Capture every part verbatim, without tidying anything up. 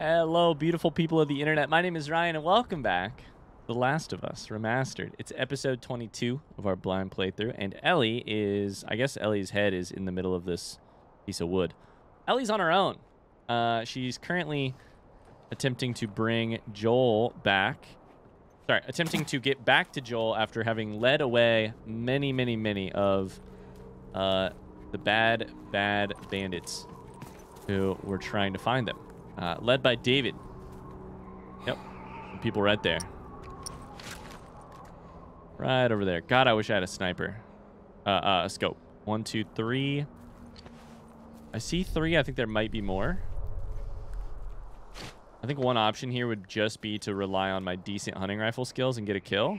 Hello, beautiful people of the internet. My name is Ryan, and welcome back to The Last of Us Remastered. It's episode twenty-two of our blind playthrough, and Ellie is... I guess Ellie's head is in the middle of this piece of wood. Ellie's on her own. Uh, she's currently attempting to bring Joel back. Sorry, attempting to get back to Joel after having led away many, many, many of uh, the bad, bad bandits who were trying to find them. Uh, led by David. Yep. Some people right there. Right over there. God, I wish I had a sniper. Uh, uh, a scope. One, two, three. I see three. I think there might be more. I think one option here would just be to rely on my decent hunting rifle skills and get a kill.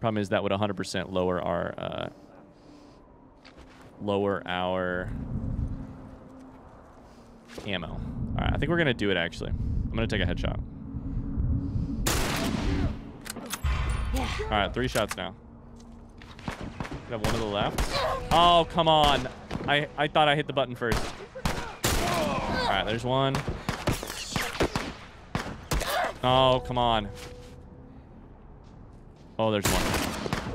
Problem is that would one hundred percent lower our... Uh, lower our... ammo. All right, I think we're gonna do it actually. I'm gonna take a headshot. All right, three shots now. I have one to the left. Oh, come on. I, I thought I hit the button first. All right, there's one. Oh, come on. Oh, there's one.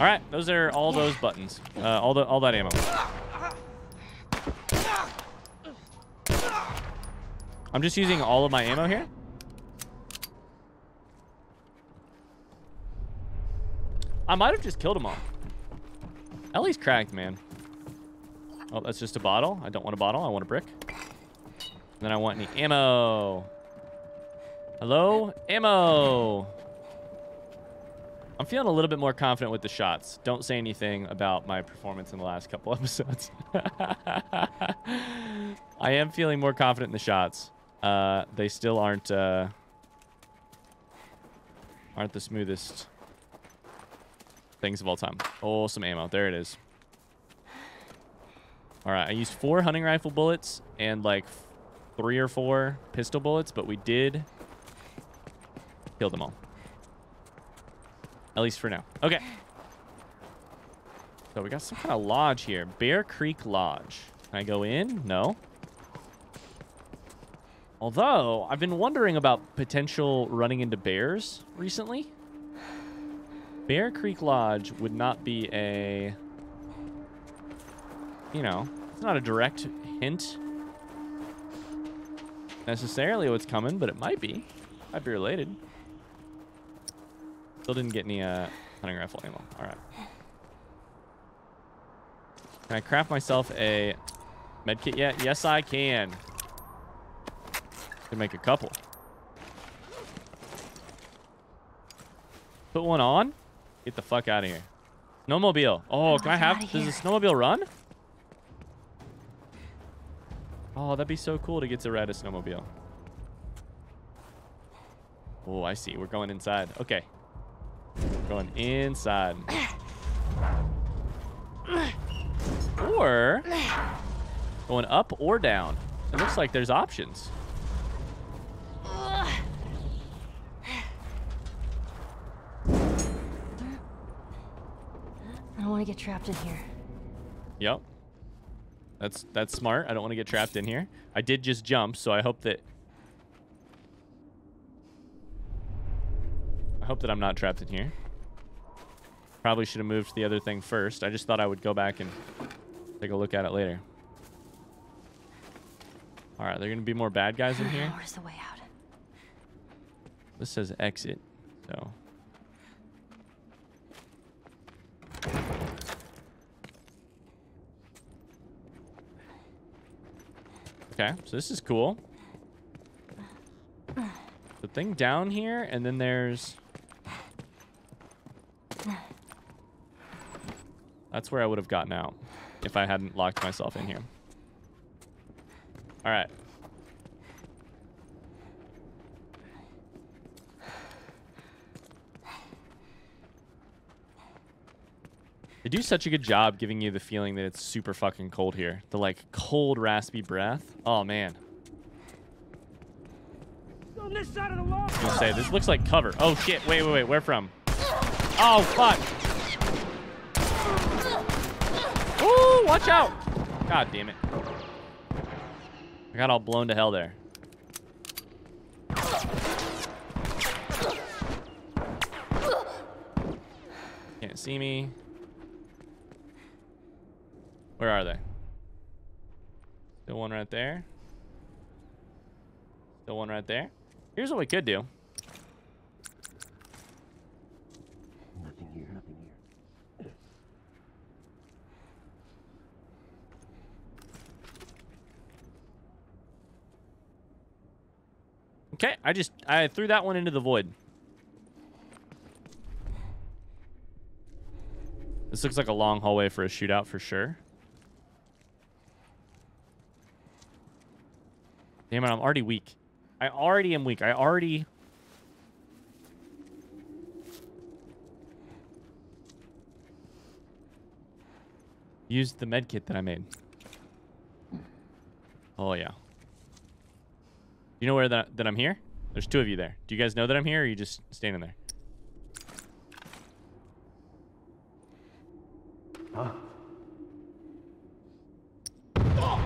All right, those are all those buttons. Uh, all the all that ammo. I'm just using all of my ammo here. I might have just killed them all. Ellie's cracked, man. Oh, that's just a bottle. I don't want a bottle. I want a brick. And then I want any ammo. Hello? Ammo. I'm feeling a little bit more confident with the shots. Don't say anything about my performance in the last couple episodes. I am feeling more confident in the shots. Uh, they still aren't uh, aren't the smoothest things of all time. Oh, some ammo. There it is. All right. I used four hunting rifle bullets and like three or four pistol bullets, but we did kill them all. At least for now. Okay. So we got some kind of lodge here. Bear Creek Lodge. Can I go in? No. Although, I've been wondering about potential running into bears recently. Bear Creek Lodge would not be a... You know, it's not a direct hint necessarily what's coming, but it might be. Might be related. Still didn't get any uh, hunting rifle ammo. All right. Can I craft myself a med kit yet? Yes, I can. Can make a couple. Put one on. Get the fuck out of here. Snowmobile. Oh, can I have... Does the snowmobile run? Oh, that'd be so cool to get to ride a snowmobile. Oh, I see. We're going inside. Okay. We're going inside. Or... going up or down. It looks like there's options. I don't want to get trapped in here. Yep. That's that's smart. I don't want to get trapped in here. I did just jump, so I hope that I hope that I'm not trapped in here. Probably should have moved the other thing first. I just thought I would go back and take a look at it later. All right, there are gonna be more bad guys in here. Where's the way out? This says exit, so. Okay, so this is cool. The thing down here, and then there's... That's where I would have gotten out if I hadn't locked myself in here. All right. They do such a good job giving you the feeling that it's super fucking cold here. The, like, cold, raspy breath. Oh, man. On this side of the wall. I was gonna say, this looks like cover. Oh, shit. Wait, wait, wait. Where from? Oh, fuck. Ooh, watch out. God damn it. I got all blown to hell there. Can't see me. Where are they? Still one right there. Still one right there. Here's what we could do. Nothing here, nothing here. Okay, I just, I threw that one into the void. This looks like a long hallway for a shootout for sure. Damn it, I'm already weak. I already am weak. I already... used the med kit that I made. Oh, yeah. You know where that, that I'm here? There's two of you there. Do you guys know that I'm here, or are you just standing there? Huh? Oh!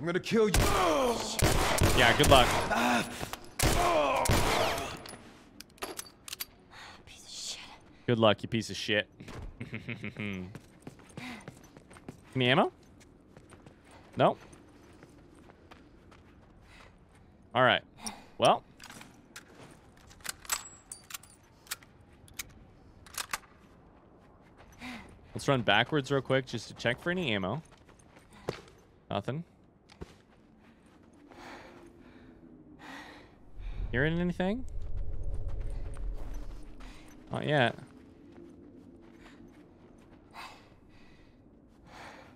I'm gonna kill you. Oh! Yeah, good luck. Uh, oh. Piece of shit. Good luck, you piece of shit. Any ammo? Nope. All right. Well. Let's run backwards real quick just to check for any ammo. Nothing. Hearing anything? Not yet.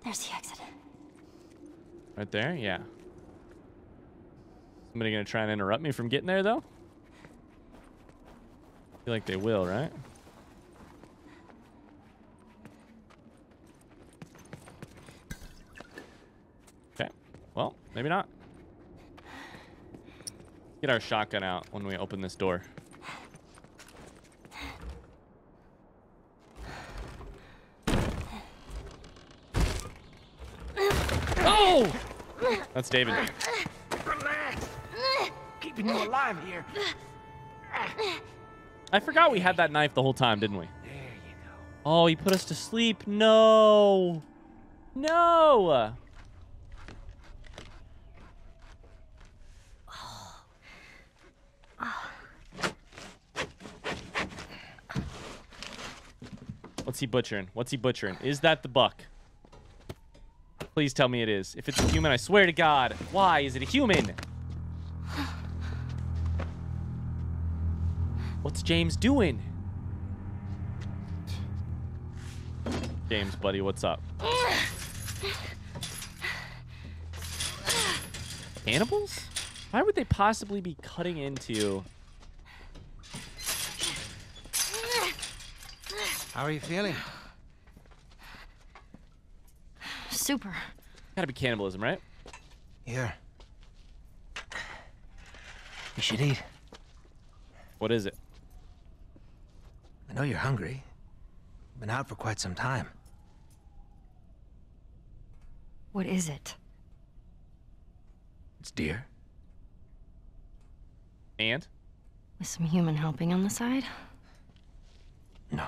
There's the exit. Right there? Yeah. Somebody gonna try and interrupt me from getting there, though? I feel like they will, right? Okay. Well, maybe not. Get our shotgun out when we open this door. Oh! That's David. Relax. Keeping you alive here. I forgot we had that knife the whole time, didn't we? There you go. Oh, he put us to sleep. No. No. What's he butchering? What's he butchering? Is that the buck? Please tell me it is. If it's a human, I swear to God. Why is it a human? What's James doing? James, buddy, what's up? Cannibals? Why would they possibly be cutting into... How are you feeling? Super. Gotta be cannibalism, right? Yeah. You should eat. What is it? I know you're hungry. Been out for quite some time. What is it? It's deer. And? With some human helping on the side? No.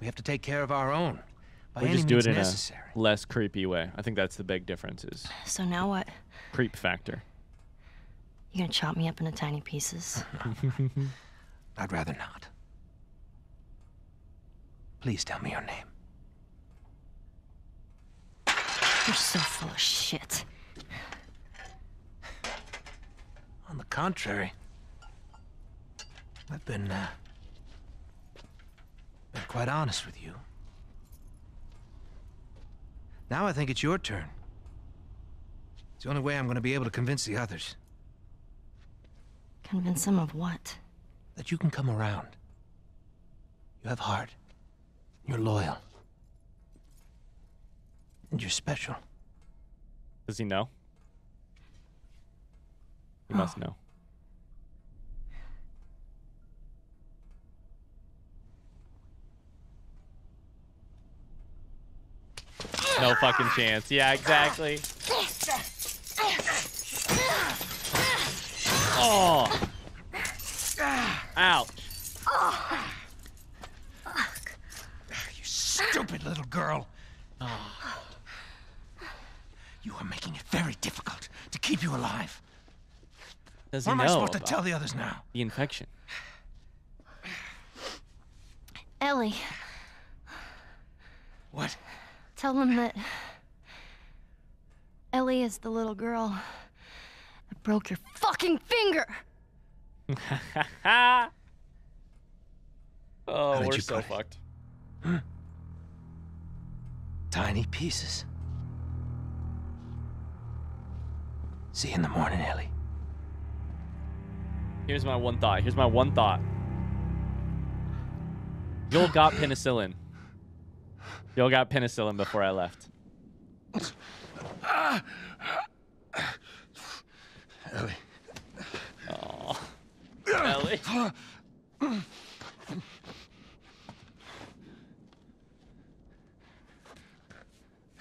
We have to take care of our own. We just do it in necessary. a less creepy way. I think that's the big difference is... So now what? Creep factor. You gonna chop me up into tiny pieces? I'd rather not. Please tell me your name. You're so full of shit. On the contrary, I've been... Uh, I'm quite honest with you. Now I think it's your turn. It's the only way I'm going to be able to convince the others. Convince them of what? That you can come around. You have heart. You're loyal. And you're special. Does he know? He must know. No fucking chance. Yeah, exactly. Oh. Ouch. You stupid little girl. Oh. You are making it very difficult to keep you alive. Does he know? What am I supposed to tell the others now? The infection. Ellie. What? Tell him that Ellie is the little girl that broke your fucking finger. Oh, we're so fucked. Hmm? Tiny pieces. See you in the morning, Ellie. Here's my one thought. Here's my one thought. Joel got penicillin. Joel got penicillin before I left. Ellie. Oh. Ellie.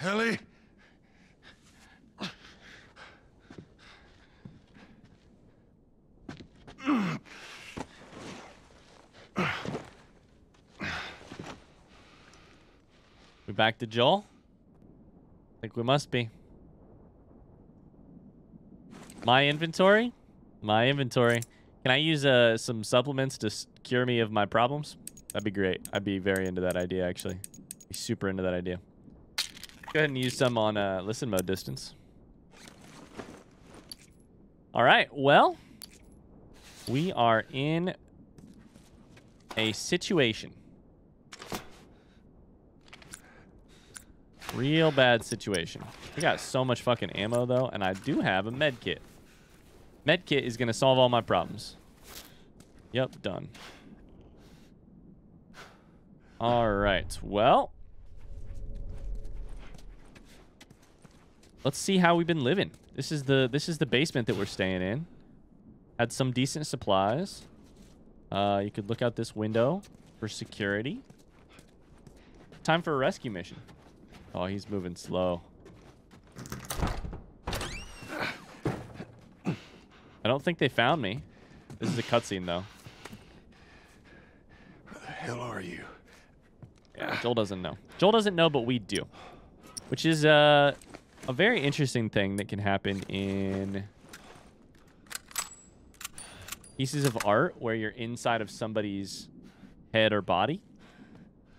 Ellie. We back to Joel? I think we must be. My inventory? My inventory. Can I use uh, some supplements to cure me of my problems? That'd be great. I'd be very into that idea, actually. Be super into that idea. Go ahead and use some on uh, listen mode distance. All right, well... We are in a situation. Real bad situation. We got so much fucking ammo, though, and I do have a med kit. Med kit is going to solve all my problems. Yep, done. All right, well. Let's see how we've been living. This is the, this is the basement that we're staying in. Had some decent supplies. Uh, you could look out this window for security. Time for a rescue mission. Oh, he's moving slow. I don't think they found me. This is a cutscene, though. Where the hell are you? Yeah, Joel doesn't know. Joel doesn't know, but we do. Which is uh, a very interesting thing that can happen in... pieces of art where you're inside of somebody's head or body.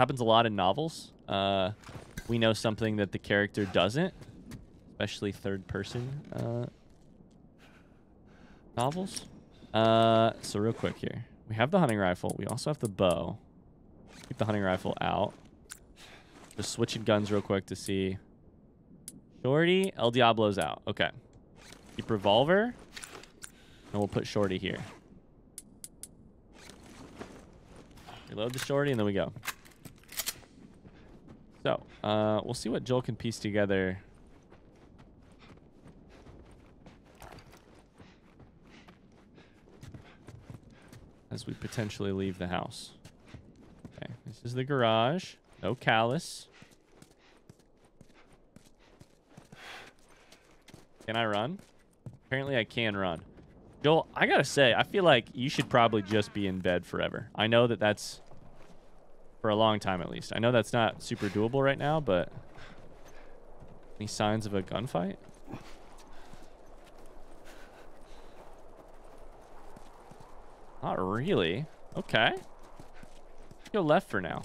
Happens a lot in novels. Uh, we know something that the character doesn't, especially third-person uh, novels. Uh, so real quick here. We have the hunting rifle. We also have the bow. Keep the hunting rifle out. Just switching guns real quick to see. Shorty, El Diablo's out. Okay. Keep revolver, and we'll put Shorty here. Reload the Shorty, and then we go. So, uh, we'll see what Joel can piece together. As we potentially leave the house. Okay, this is the garage. No callus. Can I run? Apparently I can run. Joel, I gotta say, I feel like you should probably just be in bed forever. I know that that's... for a long time, at least. I know that's not super doable right now, but... Any signs of a gunfight? Not really. Okay. Go left for now.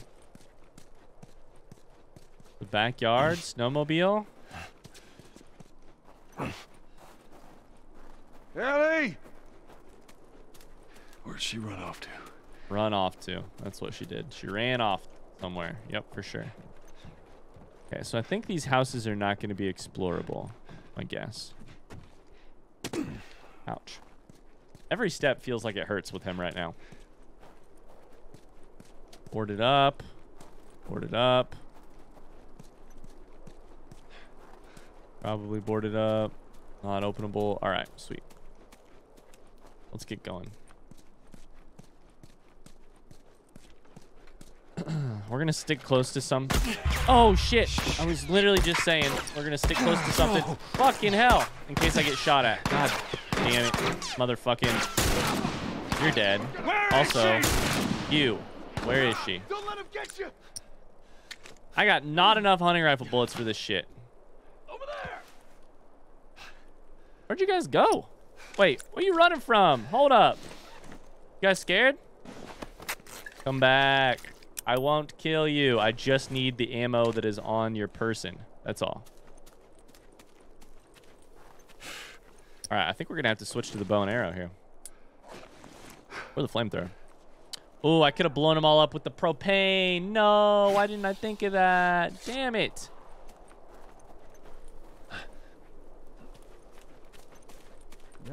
The backyard, snowmobile. Ellie! Where'd she run off to? Run off to. That's what she did. She ran off somewhere. Yep, for sure. Okay, so I think these houses are not going to be explorable, I guess. Ouch. Every step feels like it hurts with him right now. Board it up. Board it up. Probably boarded up. Not openable. All right, sweet. Let's get going. We're gonna stick close to some. Oh shit! I was literally just saying we're gonna stick close to something. No. Fucking hell! In case I get shot at. God damn it, motherfucking! You're dead. Where also, you. Where is she? Don't let him get you. I got not enough hunting rifle bullets for this shit. Over there. Where'd you guys go? Wait, where are you running from? Hold up. You guys scared? Come back. I won't kill you. I just need the ammo that is on your person. That's all. All right, I think we're gonna have to switch to the bow and arrow here. Or the flamethrower. Ooh, I could have blown them all up with the propane. No, why didn't I think of that? Damn it.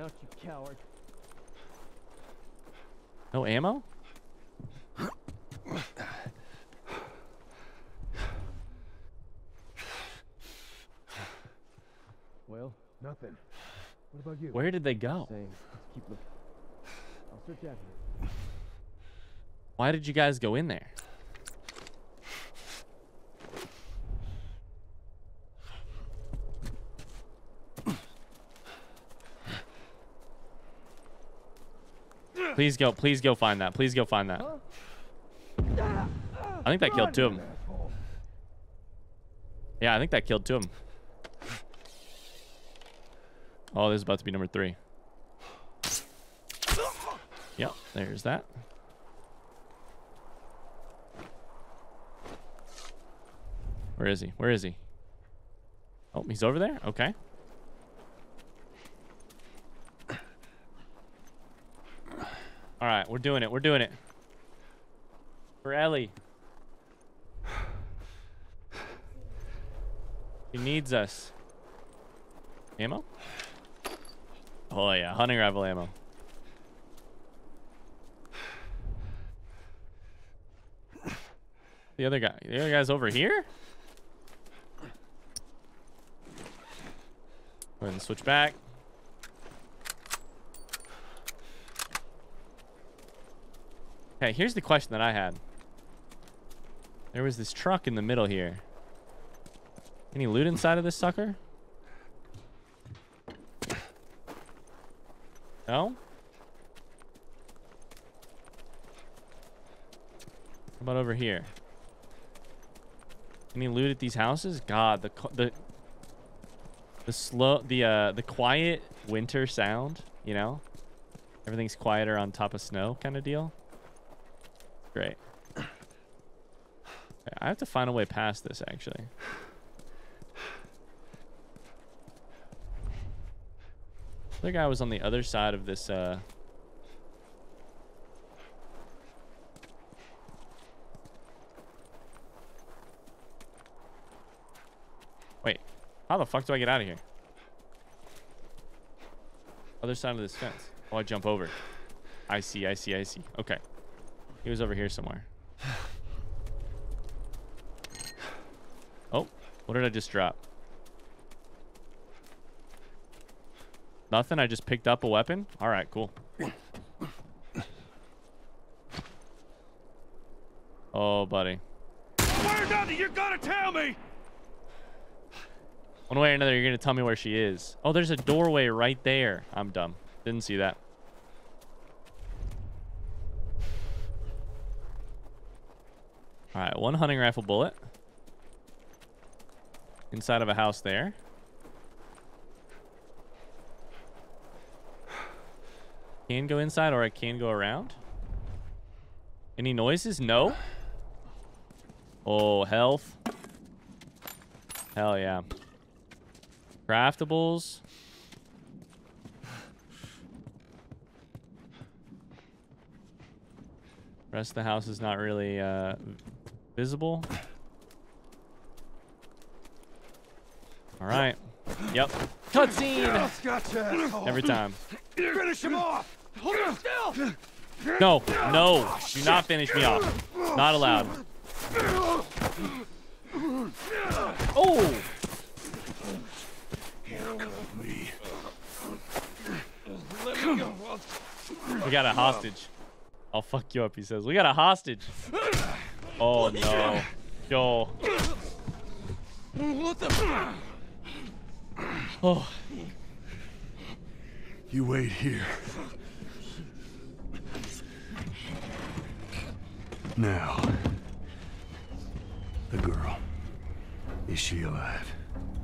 Out, you coward. No ammo? Well, nothing. What about you? Where did they go? Same. Keep looking. I'll search after you. Why did you guys go in there? Please go, please go find that. Please go find that. I think that killed two of them. Yeah, I think that killed two of them. Oh, this is about to be number three. Yep, there's that. Where is he? Where is he? Oh, he's over there? Okay. All right, we're doing it. We're doing it. For Ellie. She needs us. Ammo? Oh, yeah. Hunting rifle ammo. The other guy. The other guy's over here? Go ahead and switch back. Okay, here's the question that I had. There was this truck in the middle here. Any loot inside of this sucker? No? How about over here? Any loot at these houses? God, the the the slow the uh the quiet winter sound, you know? Everything's quieter on top of snow kind of deal. Great. I have to find a way past this, actually. The other guy was on the other side of this. Uh... Wait, how the fuck do I get out of here? Other side of this fence. Oh, I jump over. I see, I see, I see. Okay. He was over here somewhere. Oh, what did I just drop? Nothing, I just picked up a weapon? All right, cool. Oh, buddy. Where down you gotta tell me? One way or another, you're gonna tell me where she is. Oh, there's a doorway right there. I'm dumb, didn't see that. All right, one hunting rifle bullet. Inside of a house there. Can go inside or I can go around. Any noises? No. Oh, health. Hell yeah. Craftables. Rest of the house is not really uh, visible. All right. Yep. Cutscene. Gotcha. Every time. Finish him off. Hold him still. No, no. Do not finish me off. Not allowed. Oh! Me. Let me go. We got a hostage. I'll fuck you up, he says. We got a hostage. Oh no. Yo. What the? Oh. You wait here. Now, the girl. Is she alive?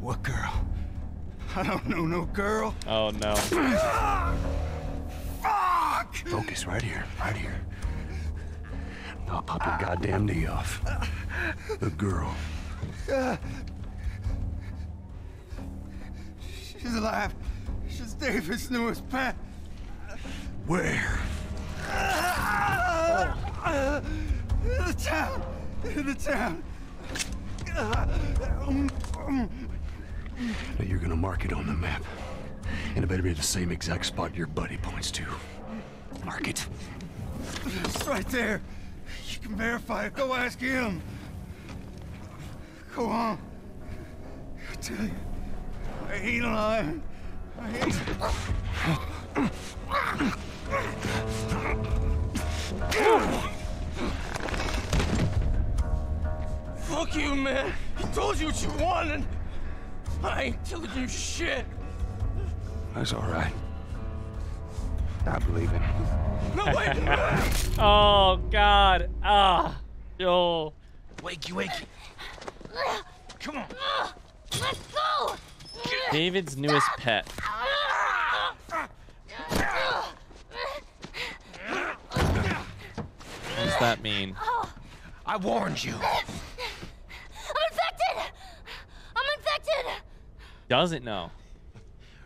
What girl? I don't know no girl. Oh no. Fuck! Focus right here, right here. I'll pop your goddamn knee off. The girl. She's alive. She's David's newest pet. Where? Oh. In the town! In the town! Now you're gonna mark it on the map. And it better be the same exact spot your buddy points to. Mark it. It's right there. You can verify it. Go ask him. Go on. I tell you, I ain't lying. I ain't. Fuck you, man. He told you what you wanted. I ain't telling you shit. That's all right. I believe it. No, wait. Oh, God. Ah. Yo. Wakey, wakey. Come on. Let's go. David's newest pet. What does that mean? I warned you. Doesn't know.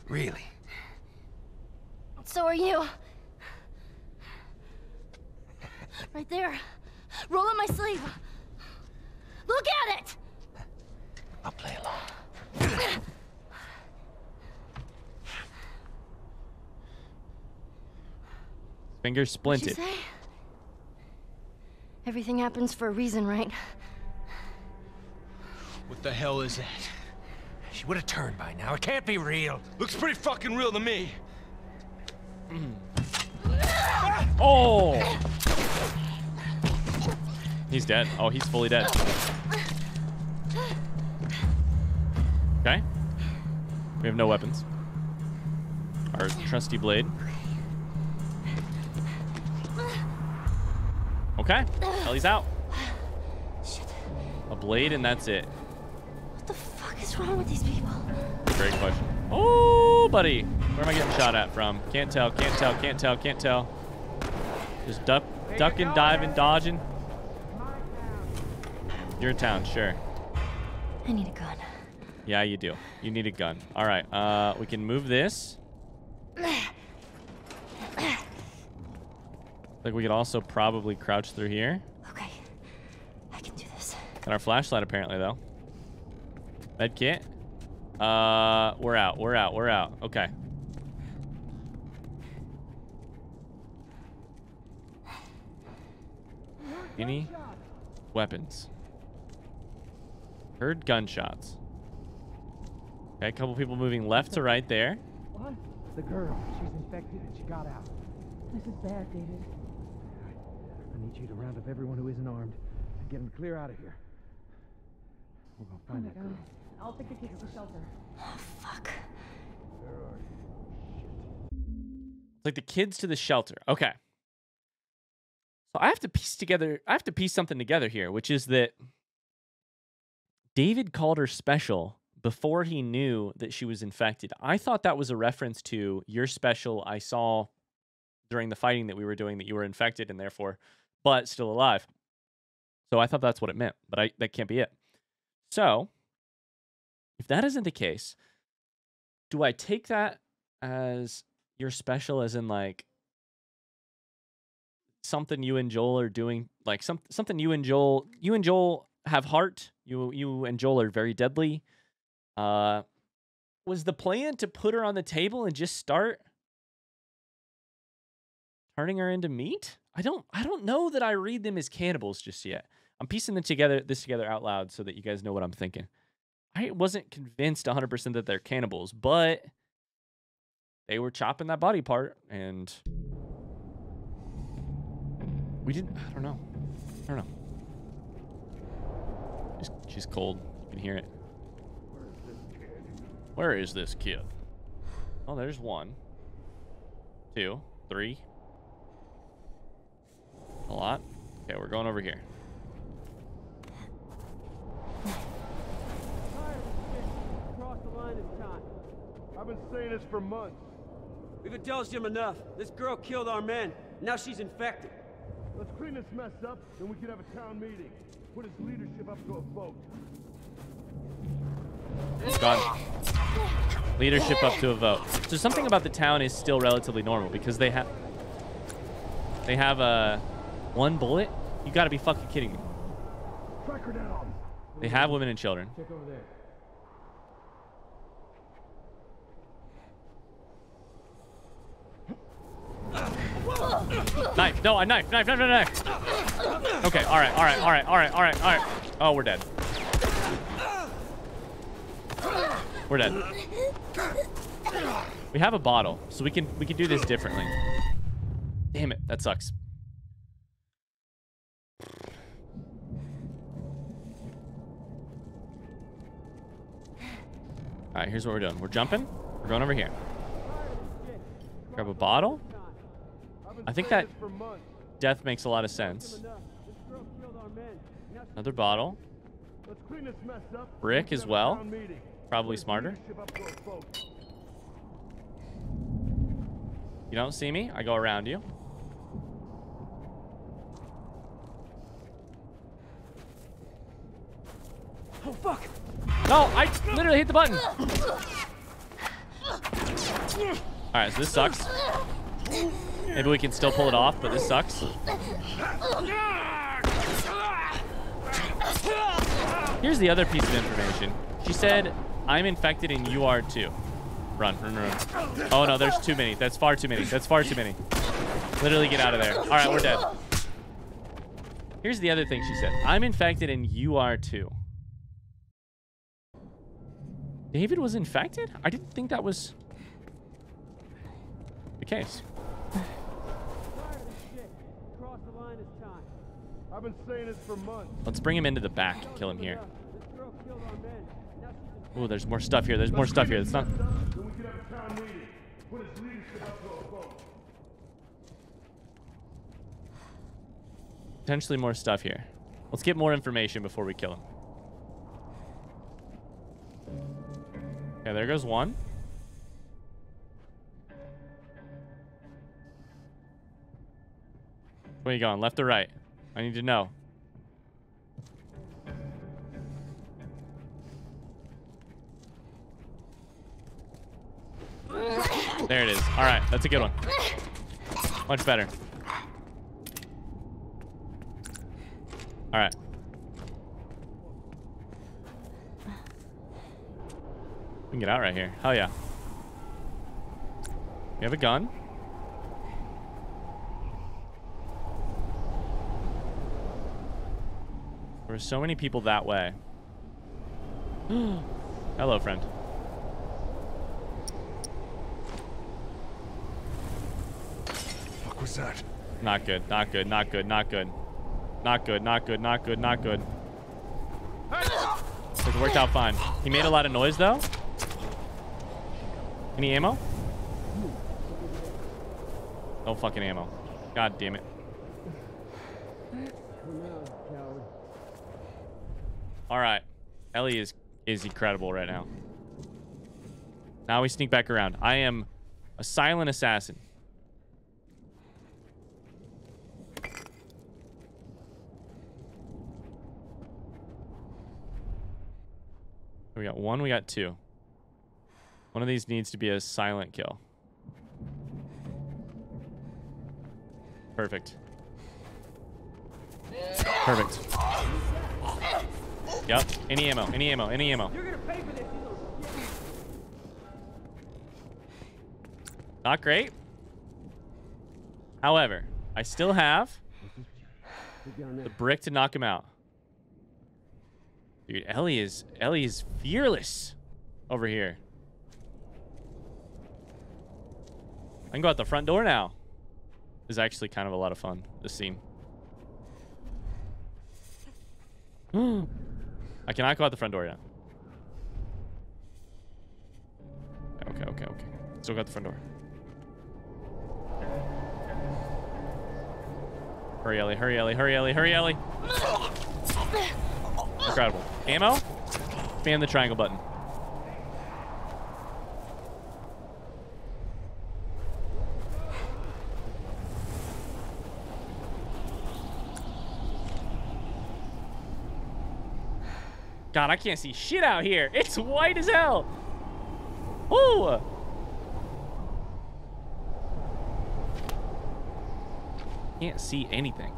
Really? So are you. Right there. Roll up my sleeve. Look at it! I'll play along. Finger splinted. What'd you say? Everything happens for a reason, right? What the hell is that? She would have turned by now. It can't be real. Looks pretty fucking real to me. Mm. Oh! He's dead. Oh, he's fully dead. Okay. We have no weapons. Our trusty blade. Okay. Ellie's out. Shit. A blade and that's it. What's wrong with these people? Great question. Oh, buddy. Where am I getting shot at from? Can't tell, can't tell, can't tell, can't tell. Just duck, ducking, diving, dodging. You're in town, sure. I need a gun. Yeah, you do. You need a gun. All right, uh, we can move this. Like we could also probably crouch through here. Okay, I can do this. Got our flashlight apparently though. Med kit. Uh, we're out. We're out. We're out. Okay. Any weapons? Heard gunshots. Okay, a couple people moving left to right there. What? The girl. She's infected and she got out. This is bad, David. I need you to round up everyone who isn't armed and get them clear out of here. We're gonna find that girl. I'll take the kids to shelter. Oh, fuck. Where are you? Shit. Like the kids to the shelter. Okay. So I have to piece together, I have to piece something together here, which is that David called her special before he knew that she was infected. I thought that was a reference to your special I saw during the fighting that we were doing that you were infected and therefore, but still alive. So I thought that's what it meant, but I, that can't be it. So, if that isn't the case, do I take that as you're special, as in like something you and Joel are doing, like some something you and Joel, you and Joel have heart. You you and Joel are very deadly. Uh, was the plan to put her on the table and just start? turning her into meat? I don't I don't know that I read them as cannibals just yet. I'm piecing them together this together out loud so that you guys know what I'm thinking. I wasn't convinced one hundred percent that they're cannibals, but they were chopping that body part, and we didn't, I don't know. I don't know. She's, she's cold. You can hear it. Where is this kid? Oh, there's one. Two. Three. A lot. Okay, we're going over here. I've been saying this for months. We've indulged him enough. This girl killed our men. Now she's infected. Let's clean this mess up, and we can have a town meeting. Put his leadership up to a vote. It's gone. Leadership up to a vote. So something about the town is still relatively normal because they have they have a one bullet. You got to be fucking kidding me. Track her down. They have women and children. Check over there. Knife, no, a knife, knife, knife, knife, knife. Okay, all right, all right, all right, all right, all right, all right. Oh, we're dead. We're dead. We have a bottle, so we can we can do this differently. Damn it, that sucks. All right, here's what we're doing. We're jumping. We're going over here. Grab a bottle. I think that death makes a lot of sense. Another bottle. Brick as well. Probably smarter. You don't see me? I go around you. Oh, fuck. No, I literally hit the button. All right, so this sucks. Maybe we can still pull it off, but this sucks. Here's the other piece of information. She said, I'm infected and you are too. Run, run, run. Oh no, there's too many. That's far too many. That's far too many. Literally get out of there. All right, we're dead. Here's the other thing she said. I'm infected and you are too. David was infected? I didn't think that was the case. I've been saying this for months. Let's bring him into the back and kill him here. Oh, there's more stuff here. There's more stuff here. It's not. Potentially more stuff here. Let's get more information before we kill him. Yeah, there goes one. Where are you going? Left or right? I need to know. There it is. All right, that's a good one. Much better. All right. We can get out right here. Hell yeah. We have a gun. There were so many people that way. Hello, friend. Fuck was that? Not good. Not good. Not good. Not good. Not good. Not good. Not good. Not good. It worked out fine. He made a lot of noise though. Any ammo? No fucking ammo. God damn it. All right, Ellie is is incredible right now. Now we sneak back around. I am a silent assassin. We got one, we got two. One of these needs to be a silent kill. Perfect. Perfect. Yep. Any ammo. Any ammo. Any ammo. You're gonna pay for this, you little shit. Not great. However, I still have the brick to knock him out. Dude, Ellie is Ellie is fearless over here. I can go out the front door now. This is actually kind of a lot of fun, this scene. I cannot go out the front door yet. Okay, okay, okay. Still got the front door. Hurry, Ellie, hurry, Ellie, hurry, Ellie, hurry, Ellie. Incredible. Ammo? Spam the triangle button. God, I can't see shit out here. It's white as hell. Ooh. Can't see anything.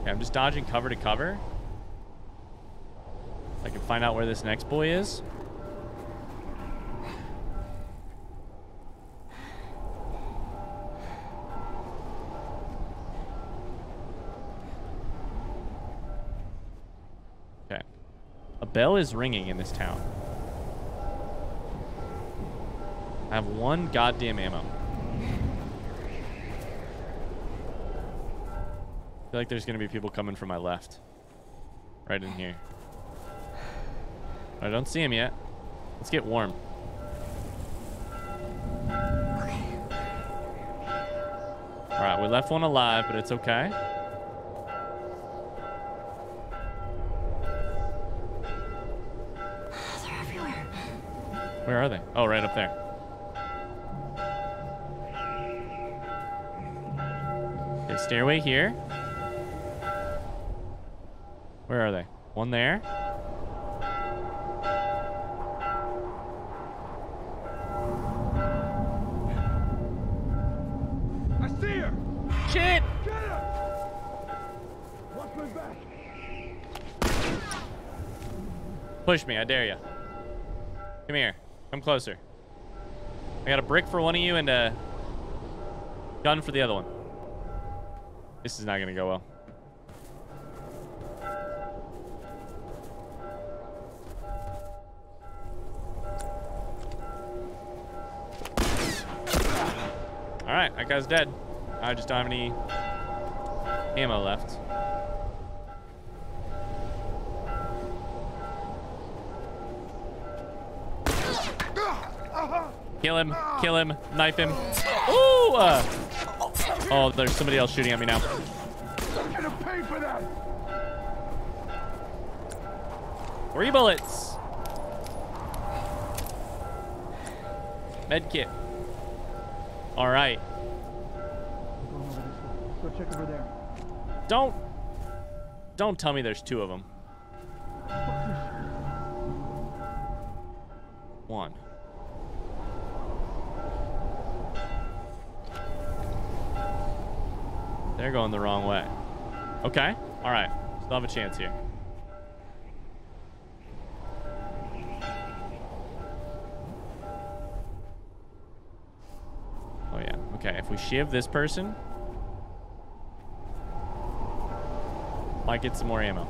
Okay, I'm just dodging cover to cover. I can find out where this next boy is. Bell is ringing in this town. I have one goddamn ammo. I feel like there's gonna be people coming from my left. Right in here. I don't see him yet. Let's get warm. Alright, we left one alive, but it's okay. Where are they? Oh, right up there. Okay, stairway here. Where are they? One there. I see her. Shit! Get her! Watch my back. Push me, I dare you. Come here. Come closer. I got a brick for one of you and a gun for the other one. This is not going to go well. All right, that guy's dead. I just don't have any ammo left. Kill him, kill him, knife him. Ooh! Uh. Oh, there's somebody else shooting at me now. I'm gonna pay for that. Three bullets. Med kit. All right. Go check over there. Don't, don't tell me there's two of them. One. They're going the wrong way. Okay. All right. Still have a chance here. Oh, yeah. Okay. If we shiv this person, might get some more ammo.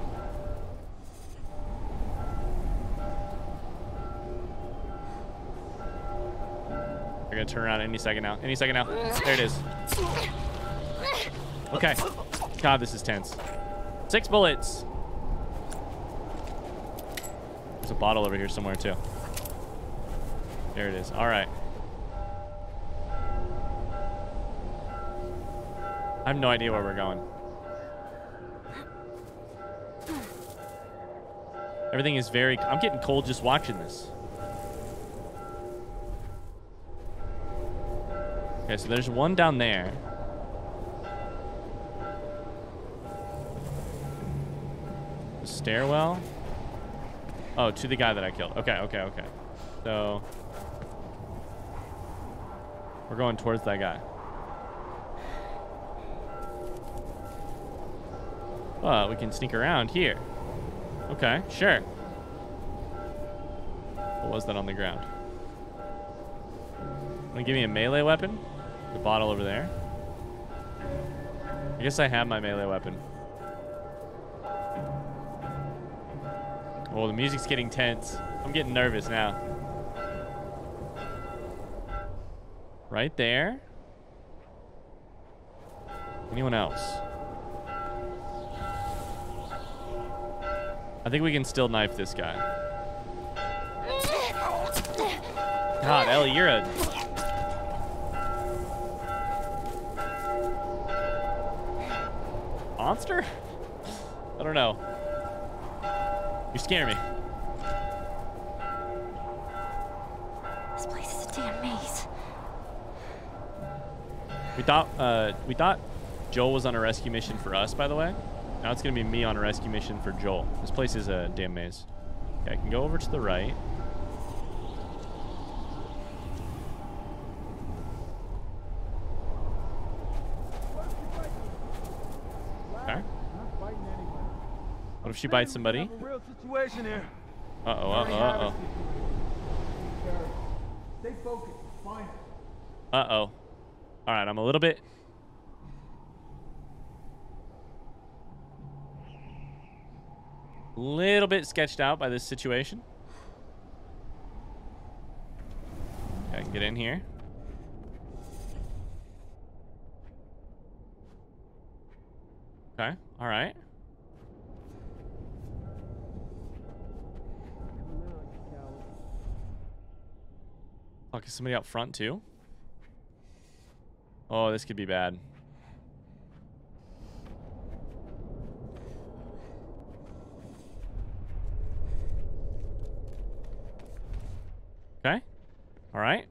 They're going to turn around any second now. Any second now. There it is. Okay. God, this is tense. Six bullets. There's a bottle over here somewhere, too. There it is. All right. I have no idea where we're going. Everything is very... I'm getting cold just watching this. Okay, so there's one down there. Stairwell. Oh, to the guy that I killed. Okay, okay, okay. So we're going towards that guy. Well, we can sneak around here. Okay, sure. What was that on the ground? Wanna give me a melee weapon? The bottle over there. I guess I have my melee weapon. Oh, the music's getting tense. I'm getting nervous now. Right there. Anyone else? I think we can still knife this guy. God, Ellie, you're a... monster? I don't know. You scare me. This place is a damn maze. We thought, uh, we thought Joel was on a rescue mission for us, by the way. Now it's gonna be me on a rescue mission for Joel. This place is a damn maze. Okay, I can go over to the right. Okay. What if she bites somebody? Uh-oh, uh-oh, uh-oh. Uh-oh. All right, I'm a little bit... little bit sketched out by this situation. Okay, I can get in here. Okay, all right. Fuck, is somebody out front too? Oh, this could be bad. Okay. All right.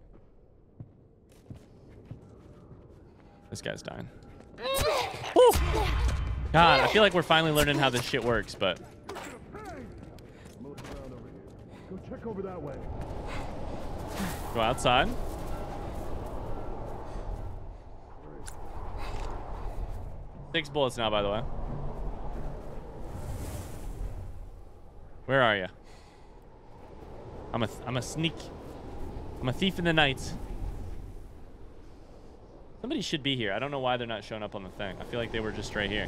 This guy's dying. Woo! God, I feel like we're finally learning how this shit works, but. Go check over that way. Go outside. Six bullets now, by the way. Where are you? I'm a, I'm a sneak. I'm a thief in the night. Somebody should be here. I don't know why they're not showing up on the thing. I feel like they were just right here.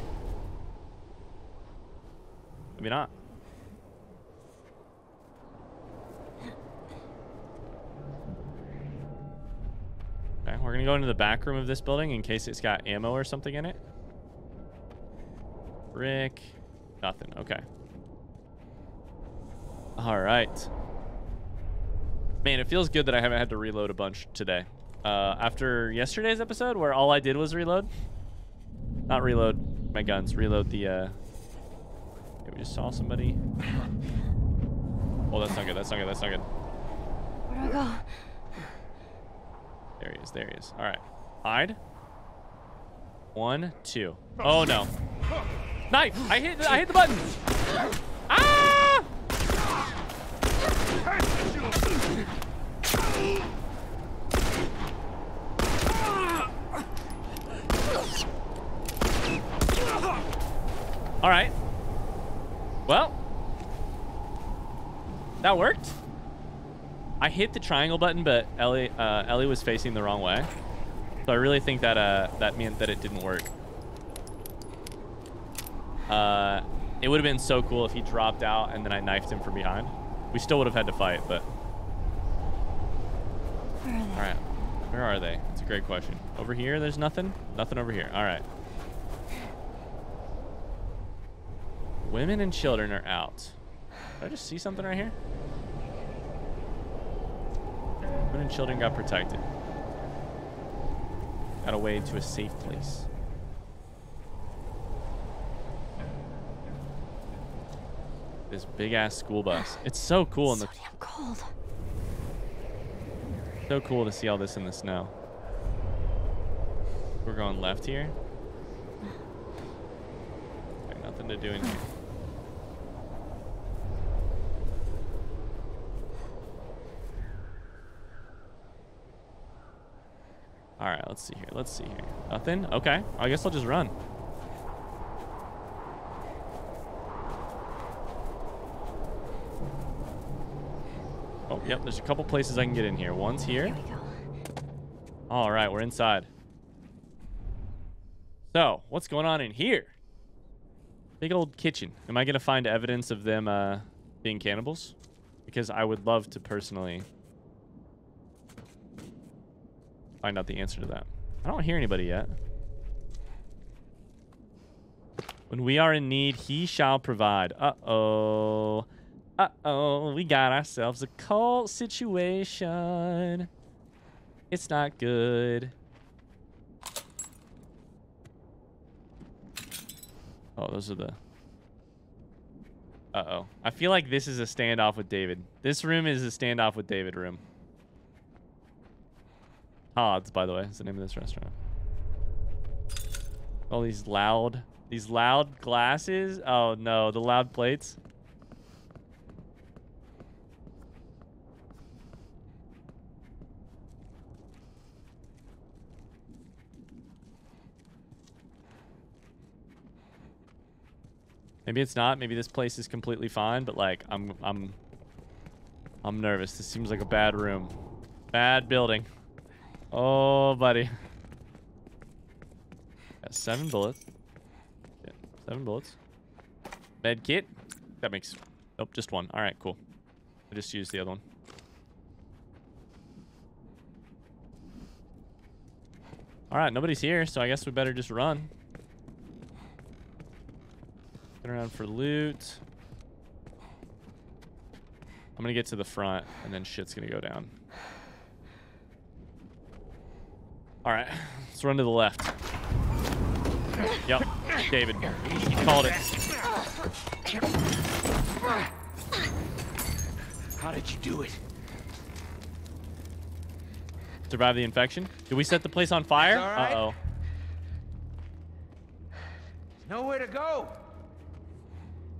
Maybe not. Okay, we're gonna go into the back room of this building in case it's got ammo or something in it. Brick. Nothing. Okay. All right. Man, it feels good that I haven't had to reload a bunch today. Uh, after yesterday's episode, where all I did was reload. Not reload my guns, reload the... Uh... Okay, we just saw somebody. Oh, that's not good, that's not good, that's not good. Where do I go? There he is, there he is. All right. Hide. One, two. Oh, no. Knife! I hit, I hit the button! Ah! All right. Well, that worked. I hit the triangle button, but Ellie, uh, Ellie was facing the wrong way, so I really think that uh, that meant that it didn't work. Uh, it would have been so cool if he dropped out and then I knifed him from behind. We still would have had to fight, but. Where are they? All right. Where are they? That's a great question. Over here, there's nothing. Nothing over here. All right. Women and children are out. Did I just see something right here? Women and children got protected. Got away to a safe place. This big ass school bus. It's so cool in the. So damn cold. So cool to see all this in the snow. We're going left here. Nothing to do in here. All right, let's see here. Let's see here. Nothing? Okay. I guess I'll just run. Oh, yep. There's a couple places I can get in here. One's here. All right, we're inside. So, what's going on in here? Big old kitchen. Am I going to find evidence of them uh, being cannibals? Because I would love to personally find out the answer to that. I don't hear anybody yet. When we are in need, he shall provide. Uh-oh. Uh-oh. We got ourselves a cult situation. It's not good. Oh, those are the... Uh-oh. I feel like this is a standoff with David. This room is a standoff with David room. Todd's, by the way, is the name of this restaurant. All these loud... These loud glasses? Oh, no. The loud plates. Maybe it's not. Maybe this place is completely fine, but like I'm I'm I'm nervous. This seems like a bad room. Bad building. Oh, buddy. Got seven bullets. Yeah, seven bullets. Med kit. That makes nope, just one. All right, cool. I just used the other one. All right, nobody's here, so I guess we better just run. Around for loot. I'm gonna get to the front and then shit's gonna go down. All right, let's run to the left. Yep, David, he called it. How did you do it? Survive the infection? Did we set the place on fire? Right. Uh-oh. Nowhere to go.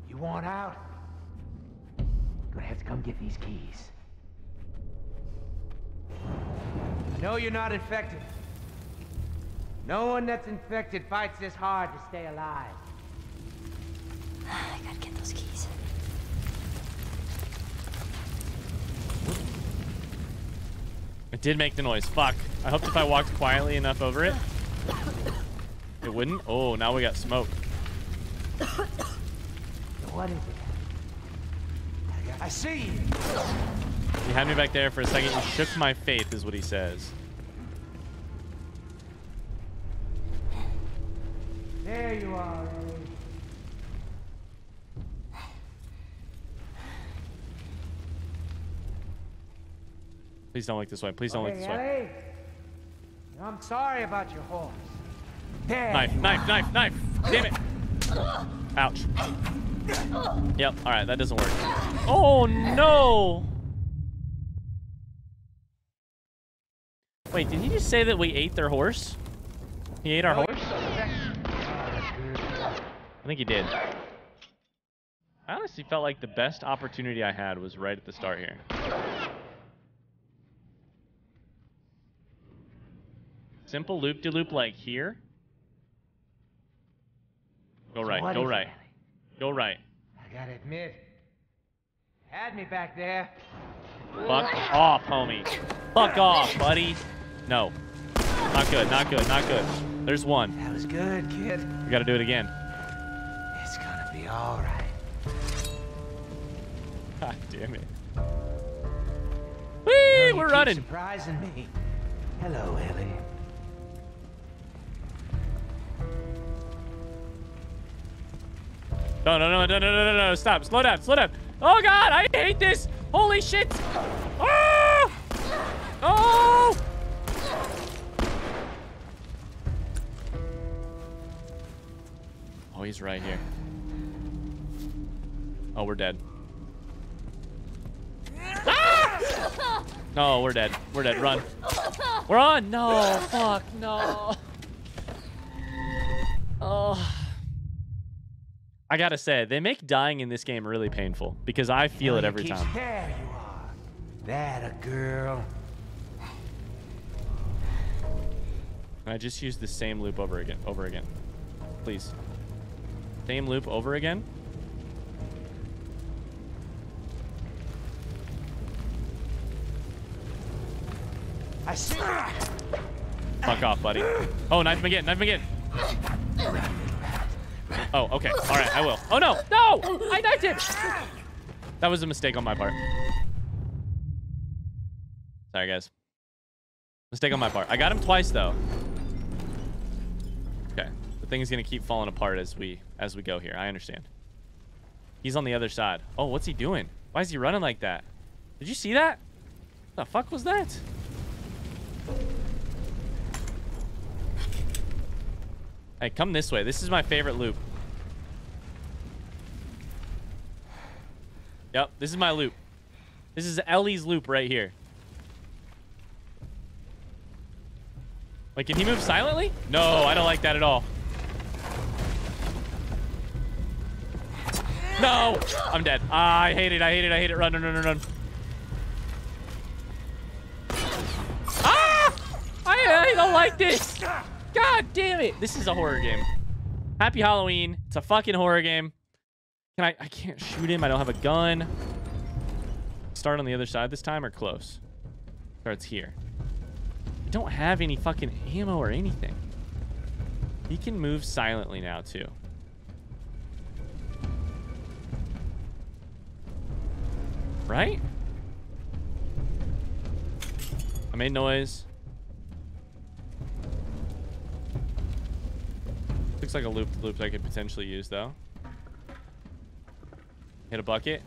You want out? You're gonna have to come get these keys. No, you're not infected. No one that's infected fights this hard to stay alive. I gotta get those keys. It did make the noise. Fuck. I hoped if I walked quietly enough over it, it wouldn't. Oh, now we got smoke. What is it? I see you. He had me back there for a second. He shook my faith, is what he says. There you are, Ellie. Please don't look this way. Please don't okay, look this Ellie. way. I'm sorry about your horse. There knife, you knife, are. knife, knife. Damn it. Ouch. Yep, alright, that doesn't work. Oh no! Wait, did he just say that we ate their horse? He ate our horse? I think he did. I honestly felt like the best opportunity I had was right at the start here. Simple loop-de-loop like here. Go right, go right. Go right. I gotta admit, you had me back there. Fuck off, homie. Fuck off, buddy. No. Not good, not good, not good. There's one. That was good, kid. We gotta do it again. It's gonna be alright. God damn it. Whee! No, we're running. Surprising me. Hello, Ellie. No, no, no, no, no, no, no, no, stop. Slow down, slow down. Oh, God, I hate this. Holy shit. Oh! Oh! Oh, he's right here. Oh, we're dead. Ah! No, we're dead. We're dead. Run. We're on. No, fuck, no. Oh. I gotta say, they make dying in this game really painful because I feel it every time. There you are. That a girl. I just used the same loop over again, over again. Please. Same loop over again. I see. Fuck off, buddy. Oh, knife him again, knife him again. Oh, okay. All right, I will. Oh, no, no, I knifed him. That was a mistake on my part. Sorry, guys. Mistake on my part. I got him twice, though. Okay, the thing is gonna keep falling apart as we as we go here. I understand. He's on the other side. Oh, what's he doing? Why is he running like that? Did you see that? What the fuck was that? Hey, come this way. This is my favorite loop. Yep, this is my loop. This is Ellie's loop right here. Wait, can he move silently? No, I don't like that at all. No, I'm dead. Ah, I hate it. I hate it. I hate it. Run, run, run, run, run. Ah! I, I don't like this. God damn it. This is a horror game. Happy Halloween. It's a fucking horror game. Can I, I can't shoot him. I don't have a gun. Start on the other side this time or close? Starts here. I don't have any fucking ammo or anything. He can move silently now too. Right? I made noise. Looks like a loop loop I could potentially use though. Hit a bucket.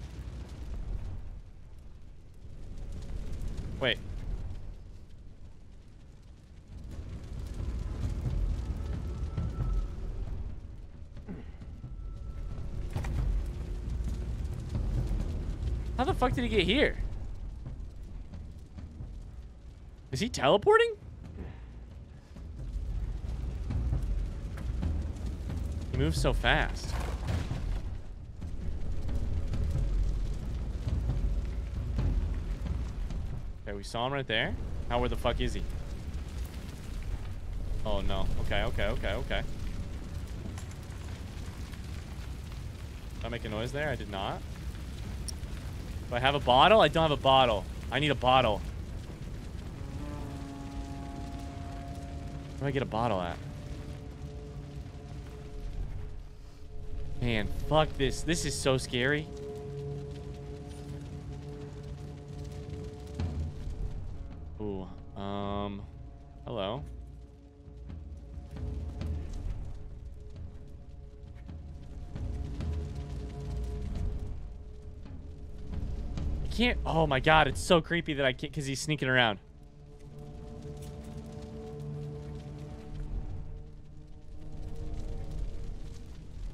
Wait. How the fuck did he get here? Is he teleporting? He moves so fast. Okay, we saw him right there. Now where the fuck is he? Oh no. Okay, okay, okay, okay. Did I make a noise there? I did not. Do I have a bottle? I don't have a bottle. I need a bottle. Where do I get a bottle at? Man, fuck this. This is so scary. Ooh. Um. Hello. I can't. Oh my god, it's so creepy that I can't because he's sneaking around.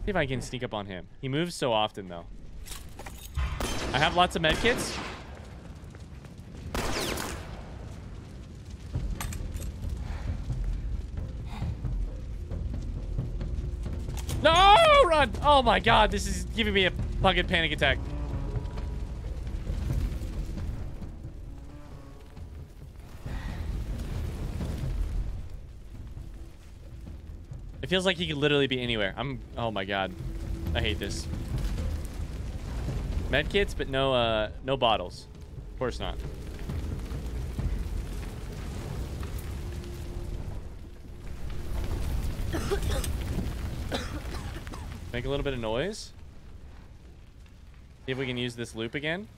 See if I can sneak up on him. He moves so often, though. I have lots of med kits. No, run! Oh my god, this is giving me a fucking panic attack. Feels like he could literally be anywhere. I'm oh my god, I hate this. Med kits, but no uh no bottles. Of course not. Make a little bit of noise. See if we can use this loop again.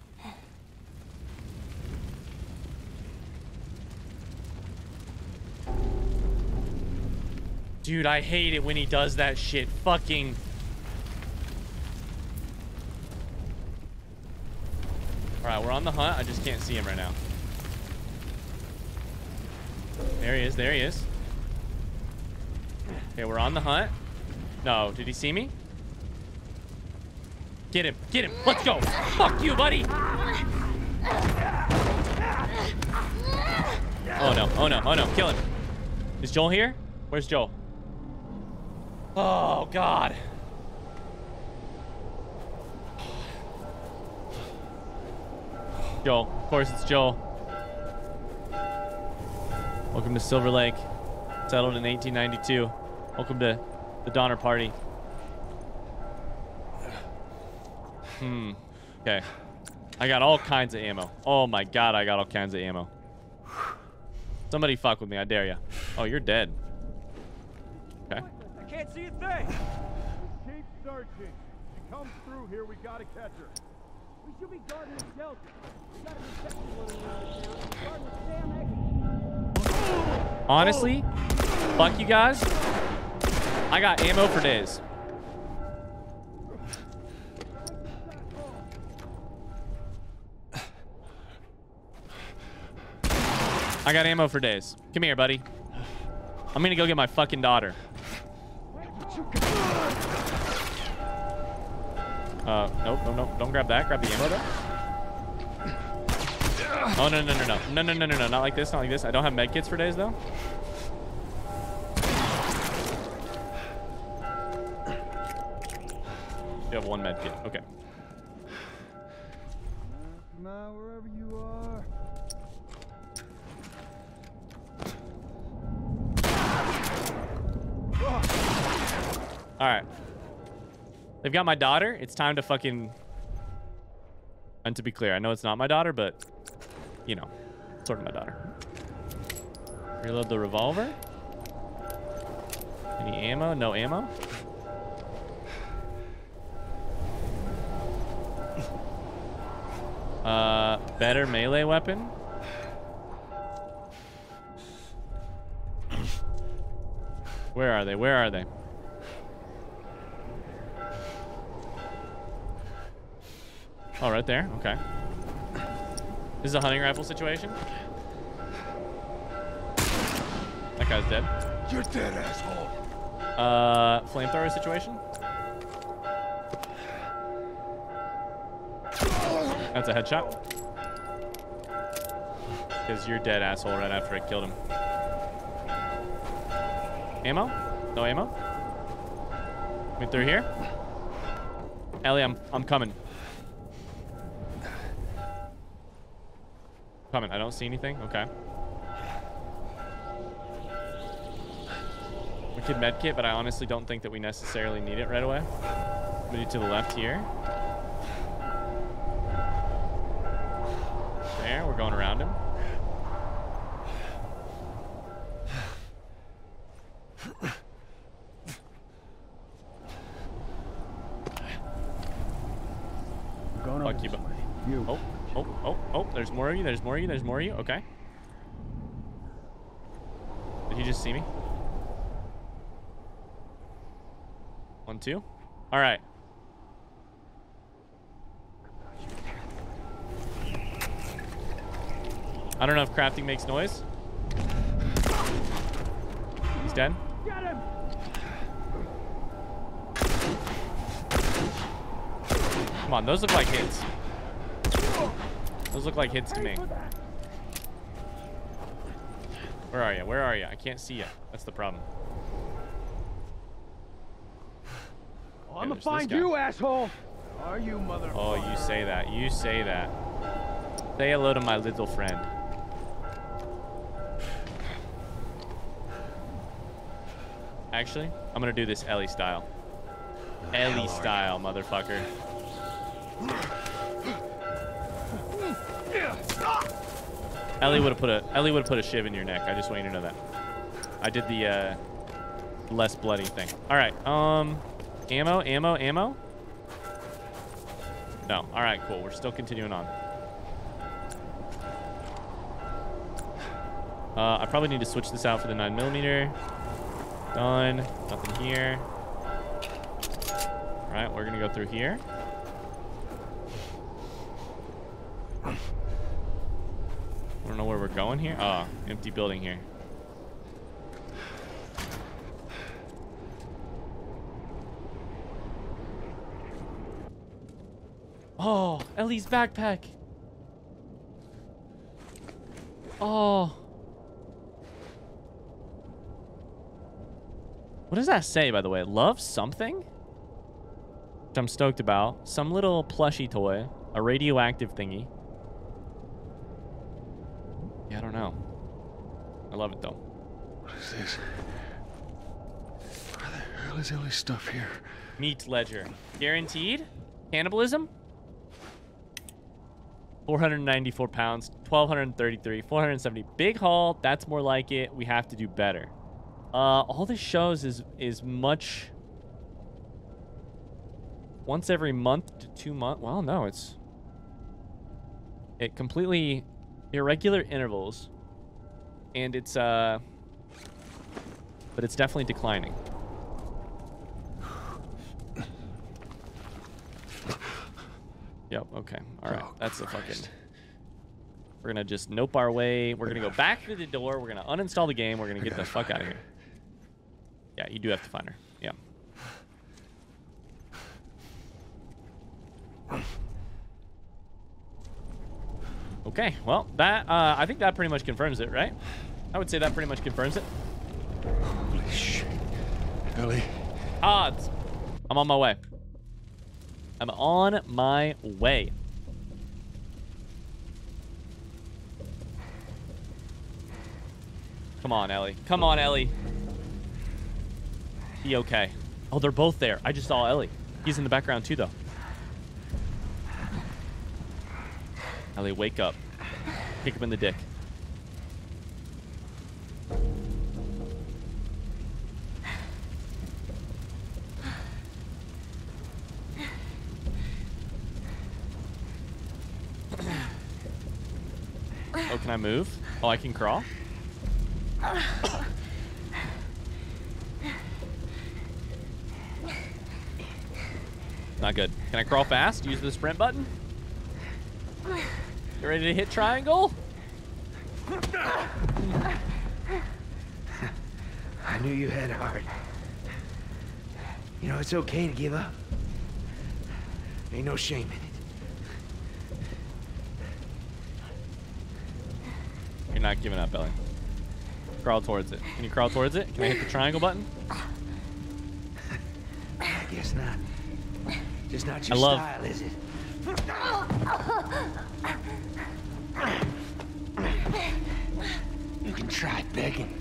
Dude, I hate it when he does that shit. Fucking. All right, we're on the hunt. I just can't see him right now. There he is. There he is. Okay, we're on the hunt. No, did he see me? Get him. Get him. Let's go. Fuck you, buddy. Oh, no. Oh, no. Oh, no. Kill him. Is Joel here? Where's Joel? Oh, God. Joel. Of course, it's Joel. Welcome to Silver Lake. Settled in eighteen ninety-two. Welcome to the Donner Party. Hmm. Okay. I got all kinds of ammo. Oh, my God. I got all kinds of ammo. Somebody fuck with me. I dare you. Oh, you're dead. Okay. I can't see a thing. Just keep searching. She comes through here. We gotta catch her. We should be guarding the shelter. We gotta protect the little guard with Sam. Honestly, fuck you guys. I got ammo for days. I got ammo for days. Come here, buddy. I'm gonna go get my fucking daughter. Uh, nope, no, no, don't grab that. Grab the ammo, though. Oh, no, no, no, no. No, no, no, no, no. Not like this, not like this. I don't have med kits for days, though. You have one med kit. Okay. Come out wherever you are. Alright. They've got my daughter. It's time to fucking... And to be clear, I know it's not my daughter, but... You know. Sort of my daughter. Reload the revolver. Any ammo? No ammo? Uh, better melee weapon? Where are they? Where are they? Oh, right there. Okay. This is a hunting rifle situation. That guy's dead. You're dead, asshole. Uh, flamethrower situation. That's a headshot. Because you're dead, asshole, right after it killed him. Ammo? No ammo? Went through here. Ellie, I'm I'm coming. Coming. I don't see anything. Okay. We could med kit, but I honestly don't think that we necessarily need it right away. Move to the left here. There, we're going around him. Fuck you, you. Oh, oh, oh, oh, there's more of you, there's more of you, there's more of you. Okay. Did you just see me? One, two. All right. I don't know if crafting makes noise. He's dead. Got him. Come on, those look like hits. Those look like hits to me. Where are you? Where are you? I can't see you. That's the problem. Oh, I'm gonna find you, asshole. Are you, mother? Oh, you say that. You say that. Say hello to my little friend. Actually, I'm gonna do this Ellie style. Ellie style, motherfucker. Ellie would have put a Ellie would have put a shiv in your neck. I just want you to know that. I did the uh, less bloody thing. All right. Um, ammo, ammo, ammo. No. All right. Cool. We're still continuing on. Uh, I probably need to switch this out for the nine millimeter. Done. Nothing here. All right. We're gonna go through here. I don't know where we're going here. Oh, empty building here. Oh, Ellie's backpack. Oh. What does that say, by the way? Love something? Which I'm stoked about. Some little plushy toy. A radioactive thingy. I don't know. I love it though. What is this? Where the hell is all this stuff here? Meat ledger. Guaranteed? Cannibalism? four hundred ninety-four pounds, one thousand two hundred thirty-three, four hundred seventy. Big haul, that's more like it. We have to do better. Uh, all this shows is, is much... Once every month to two months. Well, no, it's... It completely irregular intervals. And it's, uh... But it's definitely declining. Yep, okay. Alright, oh, that's the fucking... We're gonna just nope our way. We're gonna go back through the door. We're gonna uninstall the game. We're gonna get the fuck out of here. Yeah, you do have to find her. Yeah. Okay, well, that, uh, I think that pretty much confirms it, right? I would say that pretty much confirms it. Holy shit. Ellie. Odds. I'm on my way. I'm on my way. Come on, Ellie. Come on, Ellie. Be okay. Oh, they're both there. I just saw Ellie. He's in the background, too, though. Ellie, wake up. Kick him in the dick. Oh, can I move? Oh, I can crawl? Not good. Can I crawl fast? Use the sprint button? You ready to hit triangle? I knew you had heart. You know, it's okay to give up. Ain't no shame in it. You're not giving up, Ellie. Crawl towards it. Can you crawl towards it? Can I hit the triangle button? I guess not. Just not your I love style, is it? You can try begging.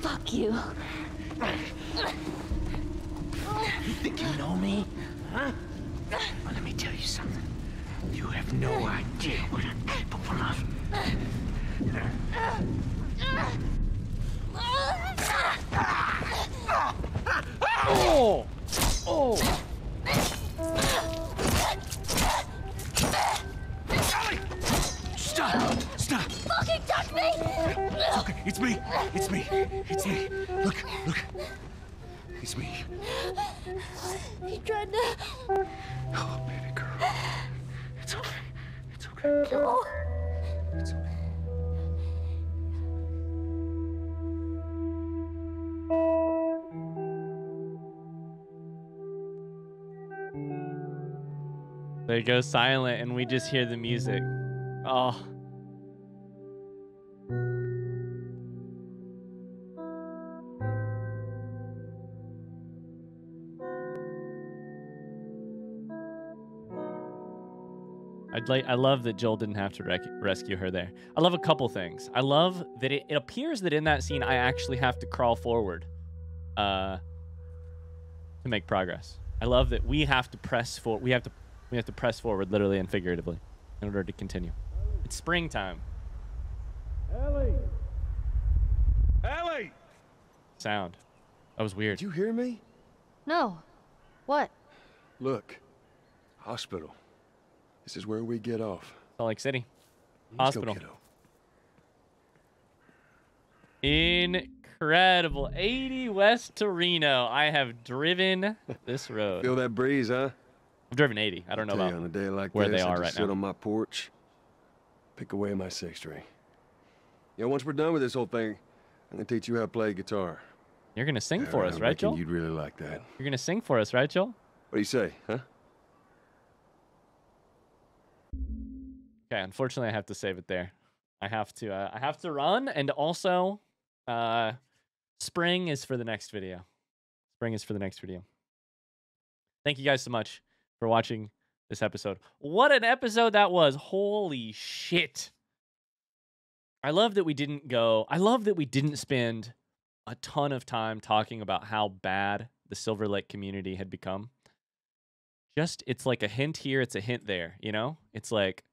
Fuck you. You think you know me? Huh? Well, let me tell you something. You have no idea what I'm capable of. Oh! Oh! Stop! Stop! Fucking touch me! It's okay. It's me. It's me. It's me. Look, look. It's me. He tried to. Oh, baby girl. It's okay. It's okay. No. It's okay. They go silent, and we just hear the music. Oh. I'd like. I love that Joel didn't have to rec rescue her there. I love a couple things. I love that it, it appears that in that scene I actually have to crawl forward, uh, to make progress. I love that we have to press for. We have to. We have to press forward, literally and figuratively, in order to continue. It's springtime. Ellie! Ellie! Sound. That was weird. Did you hear me? No. What? Look. Hospital. This is where we get off. Salt Lake City. Hospital. Incredible. eighty west to Reno. I have driven this road. Feel that breeze, huh? I've driven eighty. I don't know about on a day like where this, they are I just right sit now. Sit on my porch, pick away my six string. You know, once we're done with this whole thing, I'm gonna teach you how to play guitar. You're gonna sing yeah, for us, I'm right, Joel? You'd really like that. You're gonna sing for us, right, Joel? What do you say, huh? Okay. Unfortunately, I have to save it there. I have to. Uh, I have to run, and also, uh, spring is for the next video. Spring is for the next video. Thank you guys so much for watching this episode. What an episode that was. Holy shit. I love that we didn't go... I love that we didn't spend a ton of time talking about how bad the Silver Lake community had become. just, it's like a hint here, it's a hint there, you know? It's like,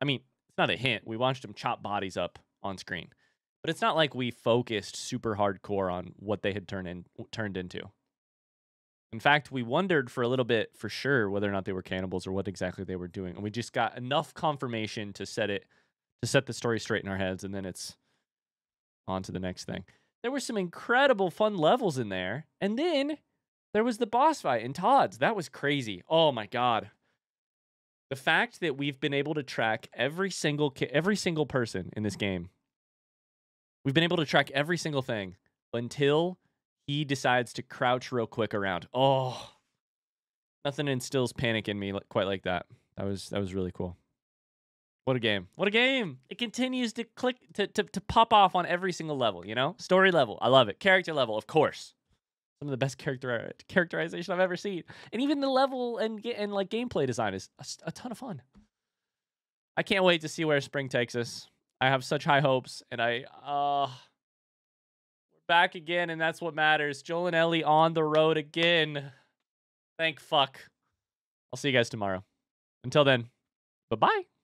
I mean, it's not a hint. We watched them chop bodies up on screen. But it's not like we focused super hardcore on what they had turned in, turned into. In fact, we wondered for a little bit for sure whether or not they were cannibals or what exactly they were doing. And we just got enough confirmation to set it, to set the story straight in our heads, and then it's on to the next thing. There were some incredible fun levels in there. And then there was the boss fight in Todd's. That was crazy. Oh my God. The fact that we've been able to track every single ki- every single person in this game. We've been able to track every single thing until he decides to crouch real quick around. Oh, nothing instills panic in me quite like that. That was that was really cool. What a game. What a game. It continues to click to, to, to pop off on every single level, you know? Story level. I love it. Character level, of course. Some of the best character characterization I've ever seen. And even the level and and like gameplay design is a, a ton of fun. I can't wait to see where spring takes us. I have such high hopes, and I uh we're back again, and that's what matters. Joel and Ellie on the road again. Thank fuck. I'll see you guys tomorrow. Until then, bye-bye.